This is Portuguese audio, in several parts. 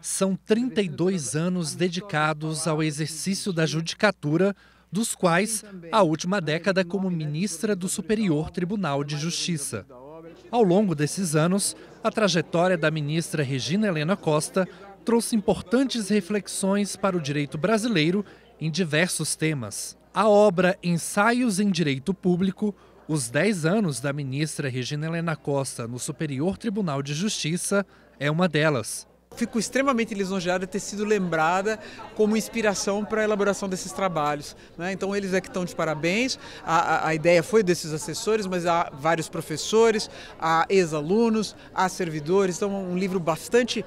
São 32 anos dedicados ao exercício da judicatura, dos quais a última década como ministra do Superior Tribunal de Justiça. Ao longo desses anos, a trajetória da ministra Regina Helena Costa trouxe importantes reflexões para o direito brasileiro em diversos temas. A obra Ensaios em Direito Público, os 10 anos da ministra Regina Helena Costa no Superior Tribunal de Justiça, é uma delas. Fico extremamente lisonjeada de ter sido lembrada como inspiração para a elaboração desses trabalhos, né? Então eles é que estão de parabéns, a ideia foi desses assessores, mas há vários professores, há ex-alunos, há servidores, então um livro bastante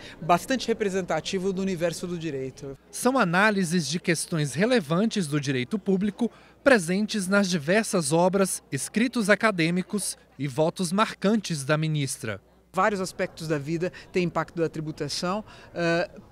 representativo do universo do direito. São análises de questões relevantes do direito público presentes nas diversas obras, escritos acadêmicos e votos marcantes da ministra. Vários aspectos da vida têm impacto da tributação,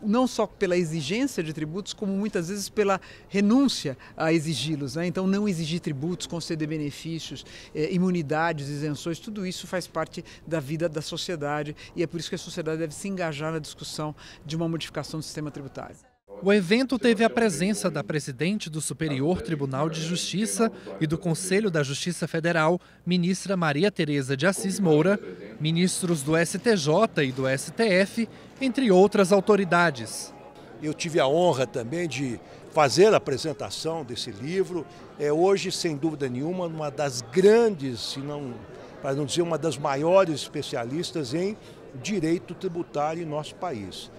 não só pela exigência de tributos, como muitas vezes pela renúncia a exigi-los, né? Então, não exigir tributos, conceder benefícios, imunidades, isenções, tudo isso faz parte da vida da sociedade e é por isso que a sociedade deve se engajar na discussão de uma modificação do sistema tributário. O evento teve a presença da presidente do Superior Tribunal de Justiça e do Conselho da Justiça Federal, ministra Maria Teresa de Assis Moura, ministros do STJ e do STF, entre outras autoridades. Eu tive a honra também de fazer a apresentação desse livro. É hoje, sem dúvida nenhuma, uma das grandes, se não, para não dizer uma das maiores especialistas em direito tributário em nosso país.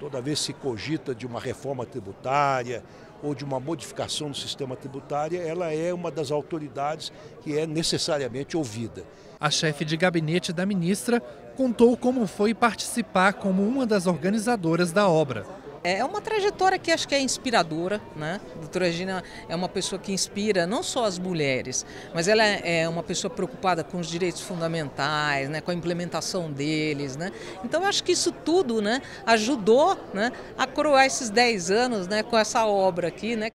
Toda vez se cogita de uma reforma tributária ou de uma modificação do sistema tributário, ela é uma das autoridades que é necessariamente ouvida. A chefe de gabinete da ministra contou como foi participar como uma das organizadoras da obra. É uma trajetória que acho que é inspiradora, né? A doutora Regina é uma pessoa que inspira não só as mulheres, mas ela é uma pessoa preocupada com os direitos fundamentais, né? Com a implementação deles, né? Então acho que isso tudo, né? Ajudou, né? A coroar esses 10 anos, né? Com essa obra aqui, né?